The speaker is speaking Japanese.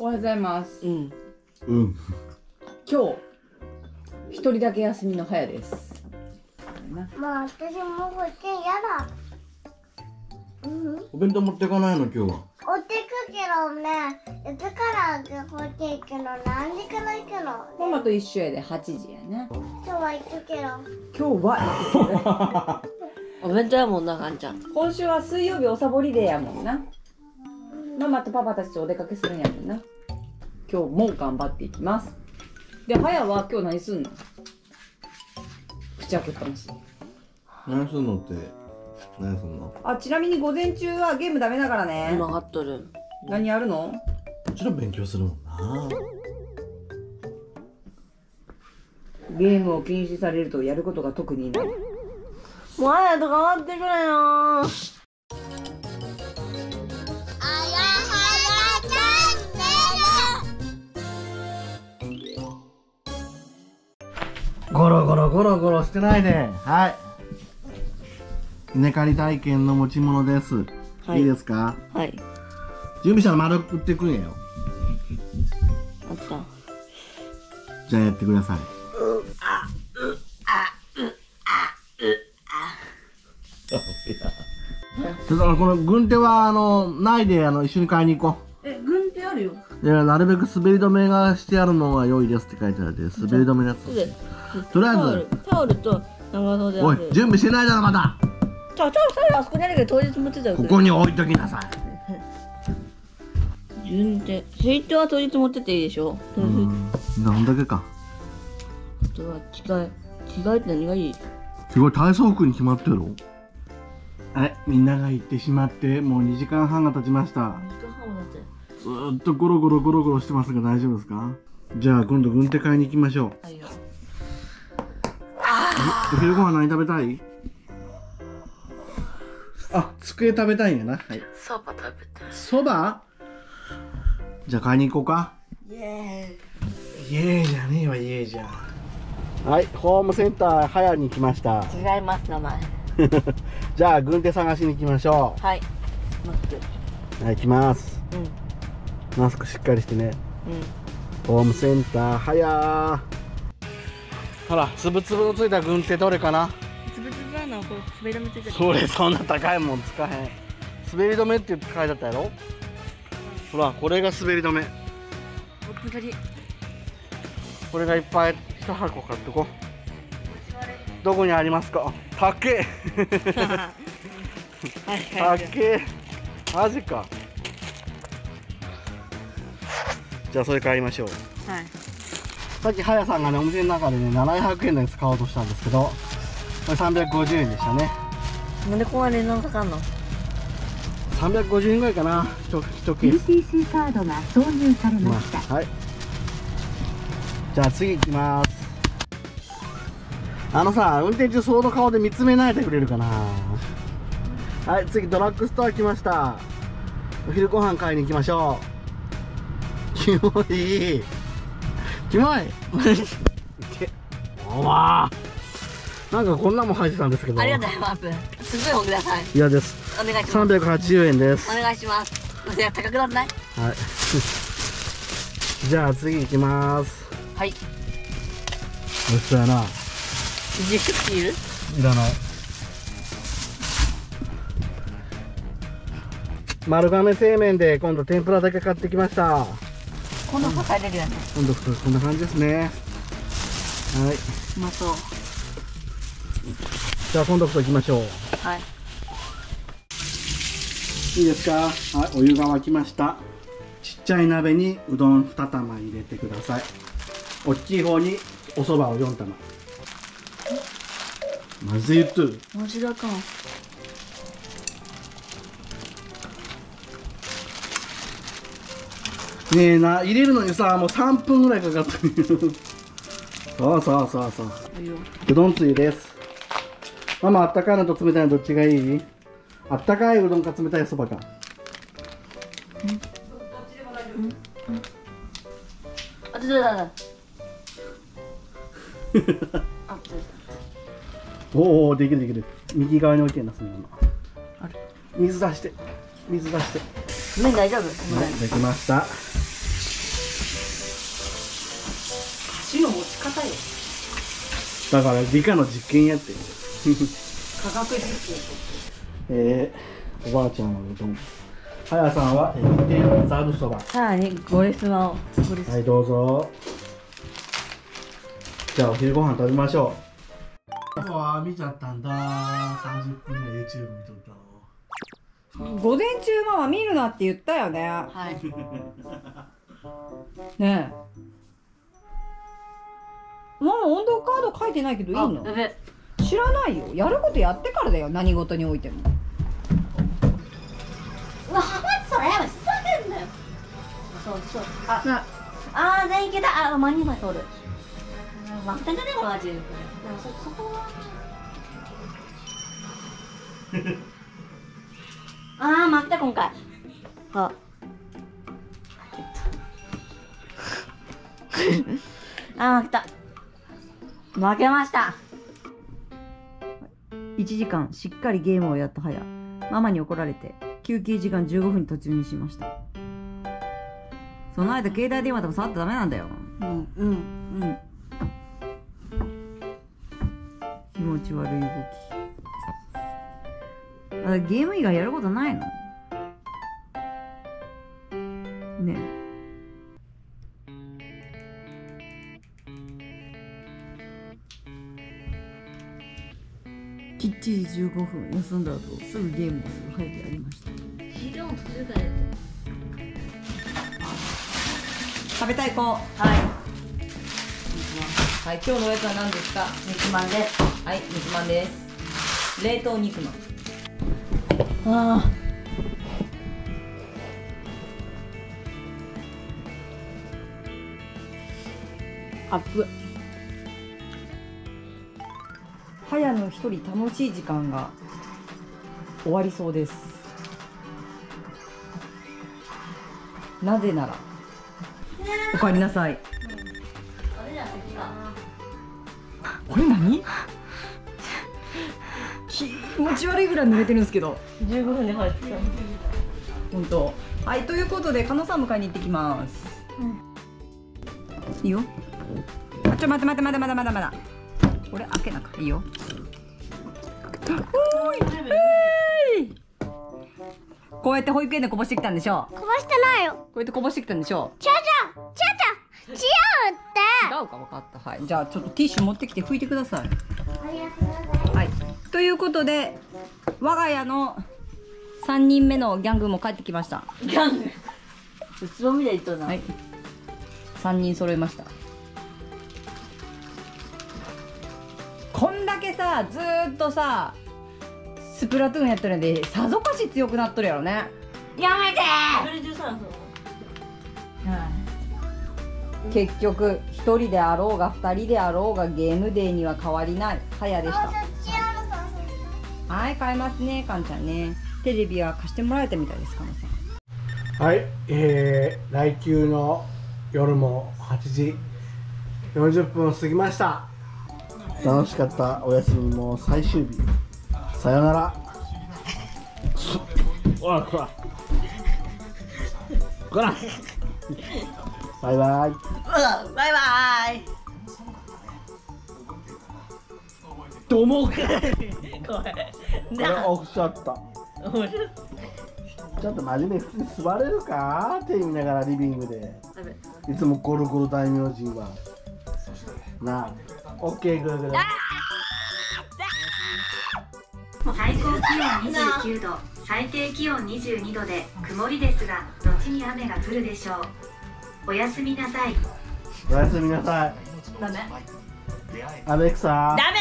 おはようございます。うん。うん。今日一人だけ休みの早です。まあ私も保育園やだ。うん。お弁当持ってかないの今日は。持ってくけどね。いつから保育園行くの？何時から行くの？ママと一緒やで8時やね。今日は行くけど。今日は。お弁当やもんなかんちゃん。今週は水曜日おサボりデーやもんな。ママとパパたちとお出かけするんやもんな。今日も頑張っていきます。で、はやは今日何すんの？口開けっぱなし。何すんのって何すんの？あ、ちなみに午前中はゲームダメだからね。今張っとる。何やるの？もちろん勉強するもんな。ゲームを禁止されるとやることが特にない。もうはやと変わってくれよ。ゴロゴロゴロゴロしてないで、はい、稲刈り体験の持ち物です、はい、いいですか、はい、準備したら丸くってくんやよ。あった、じゃあやってください。ちょっとこの軍手はないで一緒に買いに行こう。え、軍手あるよ。いや、なるべく滑り止めがしてあるのが良いですって書いてあるで、滑り止めのやつ。とりあえずタオルと長袖。おい、準備してないだろまだ。じゃあタオルあそこにあるけど当日持ってたよ。ここに置いときなさい。順手、水筒は当日持ってていいでしょ。なんだけか。あとは着替えって何がいい？すごい、体操服に決まってるろ。あれ、みんなが行ってしまってもう2時間半が経ちました。2時間半も経って。ずっとゴロゴロゴロゴロしてますが大丈夫ですか？じゃあ今度軍手買いに行きましょう。はいよ。お昼ご飯何食べたい？あ、机食べたいんやな。はい、そば食べたい。そば？じゃあ買いに行こうか。イエーイ。イエーイじゃねえわ。イエーイじゃん。はい、ホームセンターはやに来ました。違います、名前。じゃあ軍手探しに行きましょう。はい、マスク。はい、行きます。うん、マスクしっかりしてね。うん、ホームセンターはや。ほら、つぶつぶのついた軍手どれかな。つぶつぶなの、これ滑り止めついてる。それ、そんな高いもん使えへん。滑り止めって書いてあったやろ。ほら、これが滑り止め。これがいっぱい一箱買ってこ。どこにありますか。たけ。たけ。マジか。じゃあ、それ買いましょう。はい、さっきはやさんがね、お店の中でね、700円で使おうとしたんですけど、これ350円でしたね。なんでここまで値段かかんの。350円ぐらいかな、一ケース。UTC カードが挿入されました。はい。じゃあ次行きます。さ、運転中その顔で見つめないでくれるかな。はい、次ドラッグストア来ました。お昼ご飯買いに行きましょう。キモい。キモい。おわー、なんかこんなもん入ってたんですけど。ありがとうございます。すごい本ください。いやです、お願いします。380円です。お願いします。いや、高くなってない？はい。じゃあ次行きます。はい、美味しそうやな。20いる？いらない。丸亀製麺で今度天ぷらだけ買ってきました。今度抱えれるよね。今度こんな感じですね。はい。うまそう。じゃあ今度こそ行きましょう。はい。いいですか。はい、お湯が沸きました。ちっちゃい鍋にうどん2玉入れてください。大きい方にお蕎麦を4玉。まずいと。マジだかん。ねえな、入れるのにさ、もう3分ぐらいかかった。そうそうそうそう。うどんつゆです。ママ、あったかいのと冷たいのどっちがいい？あったかいうどんか冷たいそばか。どっちでも大丈夫。あ、出た出た。おお、できるできる。右側に置いてんだ、そのまま。水出して。水出して。麺大丈夫？はい、できました。だから理科の実験やってる科学実験。おばあちゃんはうどん、はやさんはざるそば。はい、ゴレスマを。はい、どうぞ。じゃあお昼ご飯食べましょう。わあ、見ちゃったんだ。30分で YouTube 見とったの。午前中ママ見るなって言ったよね。はい。ねえ。ママ温度カード書いてないけどいいの？知らないよ。やることやってからだよ。何事においても。うわ、それやばい。ふざけんなよ。そうそう。ああ、全員いけた。あ、真ん中通る。まったくでもマジ。なんかそこは。ああ、待って、今回。あ。あ、負けた。負けました。1時間しっかりゲームをやったはや。ママに怒られて、休憩時間15分に突入にしました。その間、携帯電話とか触ったらダメなんだよ。うん、うん、うん。気持ち悪い動き。ゲーム以外やることないのねえ。きっちり15分休んだ後すぐゲームをする配慮ありました。食べたい子。はいはい、今日のおやつは何ですか？肉まんです。はい、肉まんです。冷凍肉まん。ああ、熱っ。はやの一人楽しい時間が終わりそうです。なぜなら、おかえりなさい。これ何？気持ち悪いぐらい濡れてるんですけど。15分で入ってた。本当。はい、ということで、加納さん迎えに行ってきます。うん、いいよ。あ、ちょ、待って、待って、まだ。これ開けなくていいよ。おい。こうやって保育園でこぼしてきたんでしょう。こぼしてないよ。こうやってこぼしてきたんでしょう。違うって。違うか、分かった。はい、じゃあ、ちょっとティッシュ持ってきて拭いてください。はい。ということで、我が家の3人目のギャングも帰ってきました。ギャングうつぼみでいっとな。はい。3人揃いました。こんだけさ、ずーっとさ、スプラトゥーンやってるんで、さぞかし強くなっとるやろね。やめてー、はい、結局、1人であろうが2人であろうがゲームデーには変わりない、はやでした。はい、買いますね、かんちゃんね。テレビは貸してもらえたみたいです、かんさん。はい、来休の夜も8時40分を過ぎました。楽しかったお休みも最終日。さよなら。おい、こら。こら。バイバイ。うん、バイバイ。どうも。これオフショット。ちょっと真面目、普通に座れるかって言いながらリビングでいつもゴロゴロ大名人はなあ、オッケーグーグー。最高気温29度、最低気温22度で曇りですが、後に雨が降るでしょう。おやすみなさい。おやすみなさい。ダメ。アレクサ。ダメ。